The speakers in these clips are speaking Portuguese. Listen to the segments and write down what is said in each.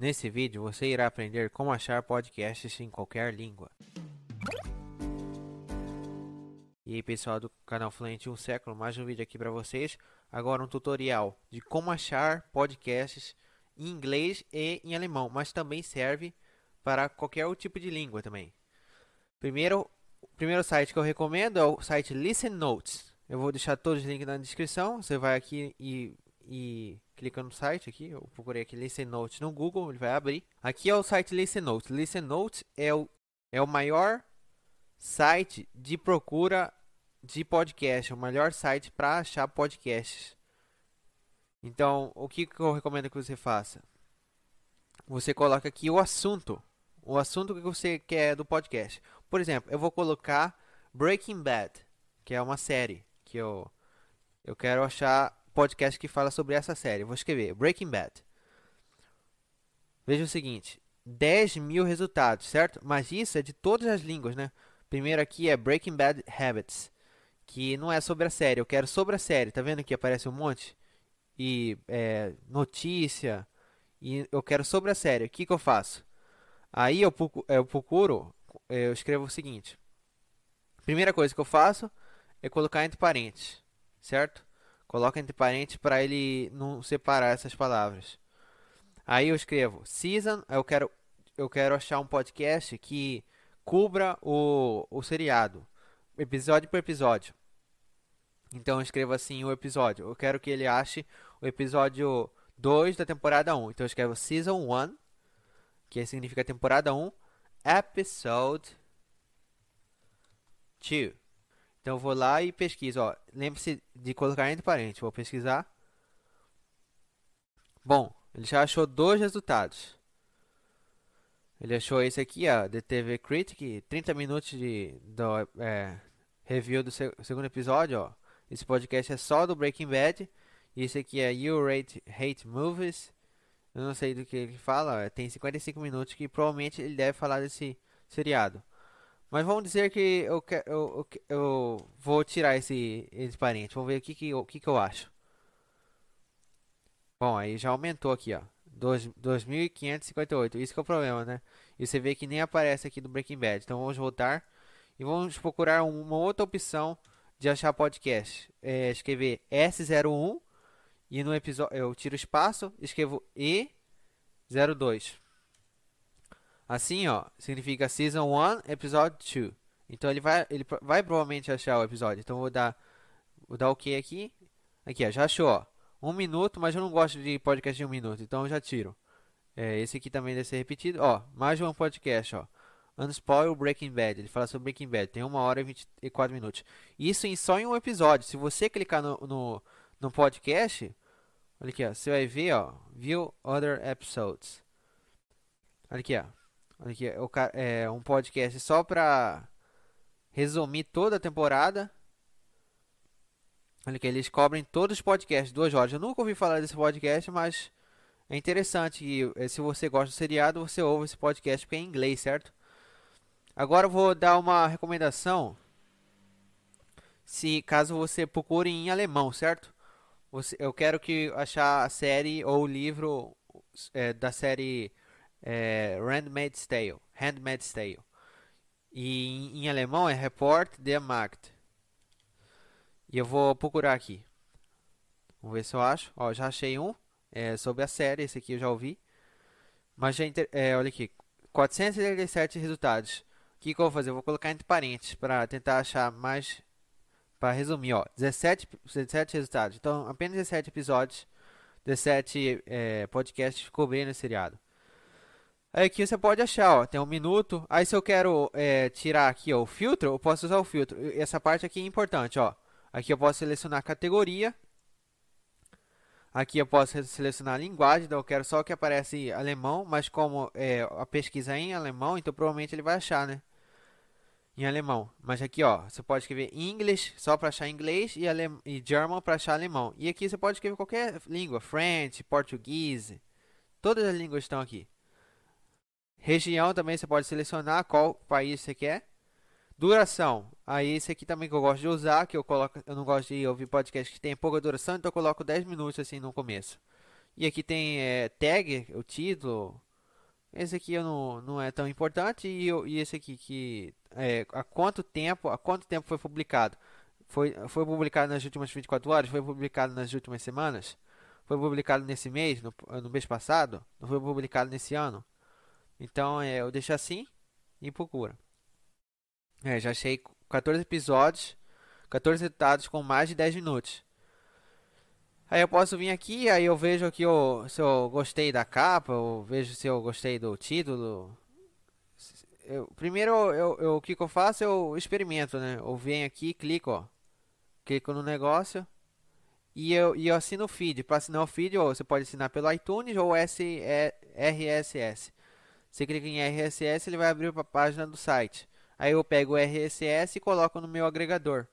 Nesse vídeo você irá aprender como achar podcasts em qualquer língua. E aí pessoal do canal Fluente 1 Século, mais um vídeo aqui para vocês. Agora um tutorial de como achar podcasts em inglês e em alemão, mas também serve para qualquer tipo de língua também. O primeiro site que eu recomendo é o site Listen Notes. Eu vou deixar todos os links na descrição. Você vai aqui e clica no site aqui. Eu procurei aqui Listen Notes no Google, ele vai abrir. Aqui é o site Listen Notes. Listen Notes é o maior site de procura de podcast, o melhor site para achar podcasts. Então, o que eu recomendo que você faça? Você coloca aqui o assunto que você quer do podcast. Por exemplo, eu vou colocar Breaking Bad, que é uma série que eu quero achar podcast que fala sobre essa série. Eu vou escrever Breaking Bad. Veja o seguinte, 10.000 resultados, certo? Mas isso é de todas as línguas, né? Primeiro aqui é Breaking Bad Habits, que não é sobre a série. Eu quero sobre a série. Tá vendo que aparece um monte? Notícia. E eu quero sobre a série. O que que eu faço? Aí eu escrevo o seguinte. Primeira coisa que eu faço é colocar entre parênteses, certo? Coloca entre parênteses para ele não separar essas palavras. Aí eu escrevo season, eu quero achar um podcast que cubra o seriado, episódio por episódio. Então eu escrevo assim o episódio. Eu quero que ele ache o episódio 2 da temporada 1. Então eu escrevo season 1, que significa temporada 1, episode 2. Então eu vou lá e pesquiso, ó. Lembre-se de colocar entre parênteses. Vou pesquisar. Bom, ele já achou dois resultados. Ele achou esse aqui, ó, The TV Critic, 30 minutos de review do segundo episódio, ó. Esse podcast é só do Breaking Bad. E esse aqui é You Rate Hate Movies. Eu não sei do que ele fala, ó. Tem 55 minutos que provavelmente ele deve falar desse seriado. Mas vamos dizer que eu vou tirar esse parente. Vamos ver o que eu acho. Bom, aí já aumentou aqui, ó. 2.558. Isso que é o problema, né? E você vê que nem aparece aqui do Breaking Bad. Então vamos voltar e vamos procurar uma outra opção de achar podcast. É escrever S01 e no episódio eu tiro o espaço e escrevo E02. Assim, ó, significa Season 1, Episode 2. Então ele vai provavelmente achar o episódio. Então vou dar OK aqui. Aqui, ó, já achou, ó. 1 minuto, mas eu não gosto de podcast de 1 minuto, então eu já tiro. Esse aqui também deve ser repetido. Ó, mais um podcast, ó. Unspoil Breaking Bad. Ele fala sobre Breaking Bad. Tem 1 hora e 24 minutos. Isso só em um episódio. Se você clicar no podcast, olha aqui, ó. Você vai ver, ó. View Other Episodes. Olha aqui, ó. Aqui é um podcast só para resumir toda a temporada. Olha aqui, eles cobrem todos os podcasts, 2 horas. Eu nunca ouvi falar desse podcast, mas é interessante. E se você gosta do seriado, você ouve esse podcast porque é em inglês, certo? Agora eu vou dar uma recomendação. Se caso você procure em alemão, certo? Eu quero que achar a série ou o livro da série... Rand-made-stale. E em alemão é Report der Markt. E eu vou procurar aqui. Vamos ver se eu acho. Ó, já achei um sobre a série. Esse aqui eu já ouvi. Mas olha aqui, 437 resultados. O que eu vou fazer? Eu vou colocar entre parênteses para tentar achar mais. Para resumir, ó, 17 resultados. Então apenas 17 episódios, 17 podcasts cobrindo esse seriado. Aí aqui você pode achar, ó, tem 1 minuto. Aí se eu quero tirar aqui, ó, o filtro, eu posso usar o filtro. Essa parte aqui é importante, ó. Aqui eu posso selecionar a categoria. Aqui eu posso selecionar a linguagem. Então eu quero só que aparece alemão, mas como a pesquisa é em alemão, então provavelmente ele vai achar, né? Em alemão. Mas aqui, ó, você pode escrever English só para achar inglês e German para achar alemão. E aqui você pode escrever qualquer língua, French, português. Todas as línguas estão aqui. Região também você pode selecionar qual país você quer. Duração. Aí esse aqui também que eu gosto de usar, que eu não gosto de ouvir podcast que tem pouca duração, então eu coloco 10 minutos assim no começo. E aqui tem tag, o título, Esse aqui eu não é tão importante. E esse aqui que é, há quanto tempo foi publicado? Foi publicado nas últimas 24 horas? Foi publicado nas últimas semanas? Foi publicado nesse mês, no mês passado? Não foi publicado nesse ano? Então é, eu deixo assim e procura. É, já achei 14 episódios, 14 resultados com mais de 10 minutos. Aí eu posso vir aqui, aí eu vejo aqui se eu gostei da capa, eu vejo se eu gostei do título. Primeiro, o que eu faço? Eu experimento, né? Eu venho aqui, clico, ó. Clico no negócio e eu assino o feed. Para assinar o feed, você pode assinar pelo iTunes ou RSS. Você clica em RSS, ele vai abrir para a página do site. Aí eu pego o RSS e coloco no meu agregador.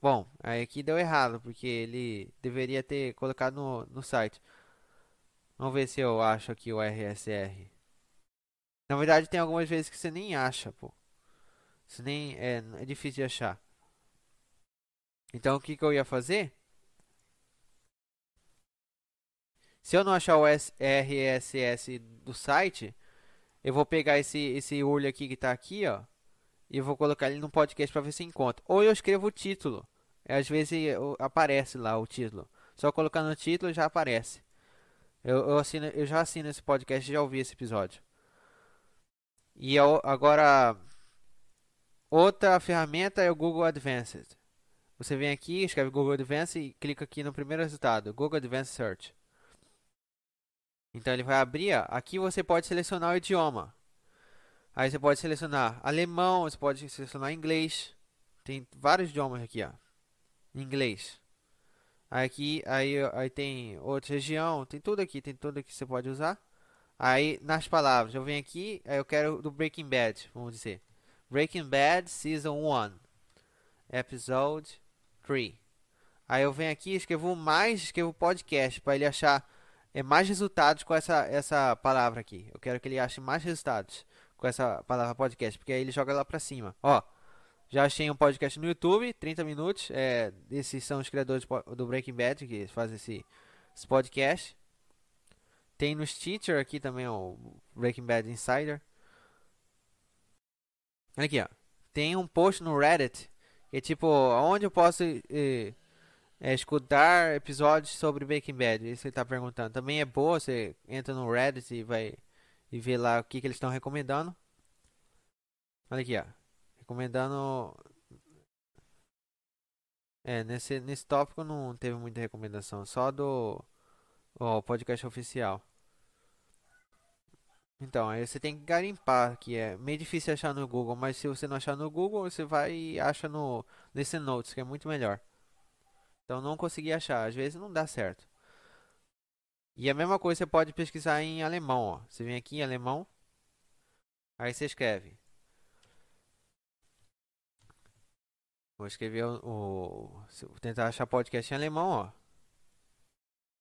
Bom, aí aqui deu errado, porque ele deveria ter colocado no site. Vamos ver se eu acho aqui o RSS. Na verdade, tem algumas vezes que você nem acha, pô. Você nem, é difícil de achar. Então, o que que eu ia fazer? Se eu não achar o RSS do site, eu vou pegar esse olho aqui que tá aqui, ó. E eu vou colocar ele no podcast para ver se encontra. Ou eu escrevo o título. Às vezes aparece lá o título. Só colocar no título já aparece. Eu já assino esse podcast e já ouvi esse episódio. E agora, outra ferramenta é o Google Advanced. Você vem aqui, escreve Google Advanced e clica aqui no primeiro resultado. Google Advanced Search. Então ele vai abrir. Aqui você pode selecionar o idioma. Aí você pode selecionar alemão, você pode selecionar inglês. Tem vários idiomas aqui, ó. Inglês. Aí tem outra região, tem tudo aqui você pode usar. Aí nas palavras, eu venho aqui, aí eu quero do Breaking Bad, vamos dizer. Breaking Bad Season 1, Episode 3. Aí eu venho aqui, escrevo podcast para ele achar mais resultados com essa palavra aqui. Eu quero que ele ache mais resultados com essa palavra podcast, porque aí ele joga lá pra cima. Ó, já achei um podcast no YouTube, 30 minutos. Esses são os criadores do Breaking Bad que fazem esse podcast. Tem no Stitcher aqui também, ó, Breaking Bad Insider. Aqui, ó. Tem um post no Reddit, que é tipo, onde eu posso escutar episódios sobre Breaking Bad. Isso ele tá perguntando. Também é boa, você entra no Reddit e vai... E ver lá o que eles estão recomendando. Olha aqui, ó. Recomendando... Nesse tópico não teve muita recomendação. Só do... Ó, podcast oficial. Então, aí você tem que garimpar. Que é meio difícil achar no Google. Mas se você não achar no Google, você vai e acha no Listen Notes. Que é muito melhor. Então, não consegui achar. Às vezes não dá certo. E a mesma coisa você pode pesquisar em alemão, ó. Você vem aqui em alemão. Aí você escreve. Vou escrever vou tentar achar podcast em alemão, ó.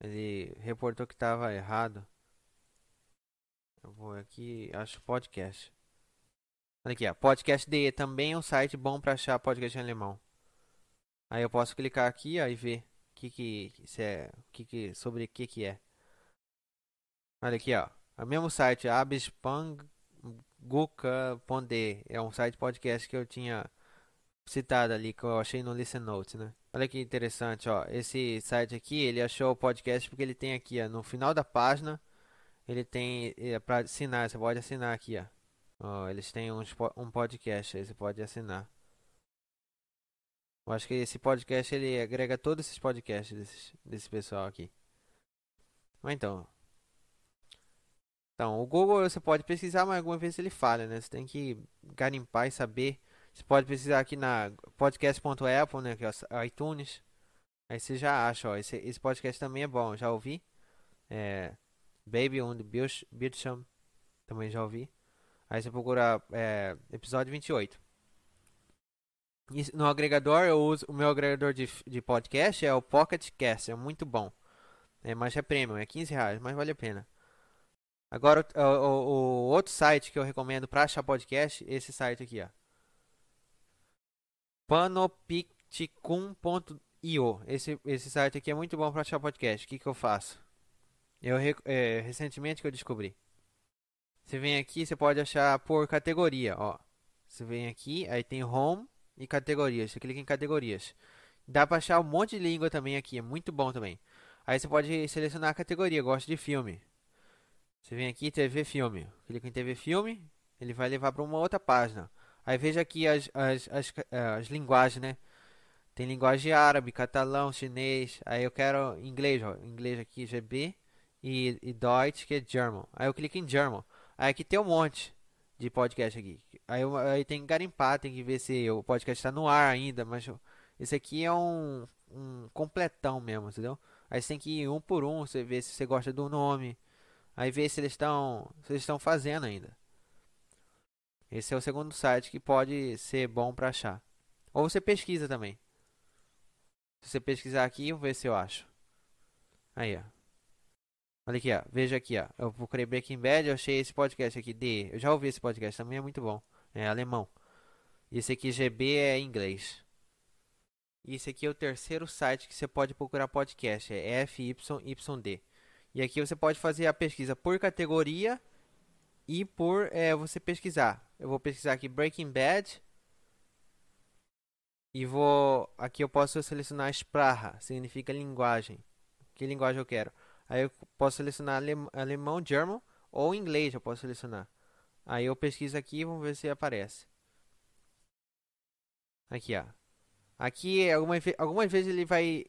Ele reportou que estava errado. Eu vou aqui, acho podcast. Olha aqui, ó. Podcast.de também é um site bom para achar podcast em alemão. Aí eu posso clicar aqui, ó, e ver sobre o que é. Olha aqui, ó. O mesmo site, abspanguka.de. É um site podcast que eu tinha citado ali, que eu achei no Listen Notes, né? Olha que interessante, ó. Esse site aqui, ele achou o podcast porque ele tem aqui, ó. No final da página, ele tem pra assinar. Você pode assinar aqui, ó. Ó, eles têm um podcast aí, você pode assinar. Eu acho que esse podcast, ele agrega todos esses podcasts desse pessoal aqui. Mas então... Então, o Google você pode pesquisar, mas alguma vez ele falha, né? Você tem que garimpar e saber. Você pode pesquisar aqui na podcast.apple, né? Que é iTunes. Aí você já acha, ó. Esse podcast também é bom, já ouvi. Baby on the Beacham, também já ouvi. Aí você procura episódio 28. E no agregador, eu uso o meu agregador de podcast, é o Pocket Cast, é muito bom. Mas é premium, é R$15, mas vale a pena. Agora, o outro site que eu recomendo para achar podcast, esse site aqui, ó. Panopticon.io. Esse site aqui é muito bom para achar podcast. O que eu faço? Recentemente que eu descobri. Você vem aqui, você pode achar por categoria, ó. Você vem aqui, aí tem home e categorias. Você clica em categorias. Dá pra achar um monte de língua também aqui, é muito bom também. Aí você pode selecionar a categoria, gosto de filme. Você vem aqui, TV Filme. Clica em TV Filme, ele vai levar para uma outra página. Aí veja aqui as linguagens, né? Tem linguagem árabe, catalão, chinês. Aí eu quero inglês, ó. Inglês aqui, GB. E Deutsch, que é German. Aí eu clico em German. Aí aqui tem um monte de podcast aqui. Aí tem que garimpar, tem que ver se o podcast está no ar ainda. Mas esse aqui é um completão mesmo, entendeu? Aí você tem que ir um por um, você vê se você gosta do nome. Aí vê se eles estão fazendo ainda. Esse é o segundo site que pode ser bom para achar. Ou você pesquisa também. Se você pesquisar aqui, eu vou ver se eu acho. Aí, ó. Olha aqui, ó. Veja aqui, ó. Eu procurei Breaking Bad, eu achei esse podcast aqui. Eu já ouvi esse podcast, também é muito bom. É alemão. Esse aqui, GB, é inglês. E esse aqui é o terceiro site que você pode procurar podcast. É FYYD. E aqui você pode fazer a pesquisa por categoria e por você pesquisar. Eu vou pesquisar aqui Breaking Bad. E vou... Aqui eu posso selecionar Sprache, significa linguagem. Que linguagem eu quero? Aí eu posso selecionar alemão, German ou inglês eu posso selecionar. Aí eu pesquiso aqui e vamos ver se aparece. Aqui, ó. Aqui, algumas vezes ele vai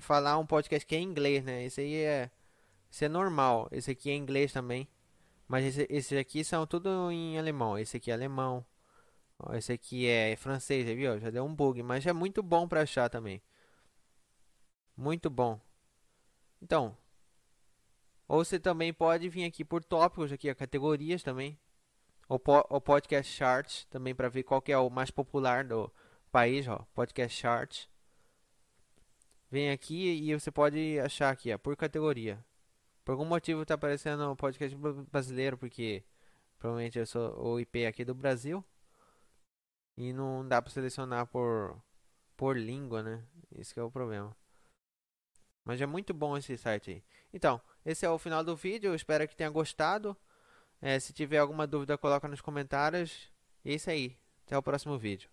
falar um podcast que é em inglês, né? Esse aí é normal. Esse aqui é em inglês também. Mas esse aqui são tudo em alemão. Esse aqui é alemão. Esse aqui é francês, viu? Já deu um bug, mas é muito bom pra achar também. Muito bom. Então, ou você também pode vir aqui por tópicos, aqui a categorias também. Ou podcast charts também, pra ver qual que é o mais popular do país, ó. Podcast charts. Vem aqui e você pode achar aqui, ó, por categoria. Por algum motivo tá aparecendo podcast brasileiro, porque provavelmente eu sou o IP aqui do Brasil. E não dá pra selecionar por língua, né? Isso que é o problema. Mas é muito bom esse site aí. Então, esse é o final do vídeo. Eu espero que tenha gostado. Se tiver alguma dúvida, coloca nos comentários. E é isso aí. Até o próximo vídeo.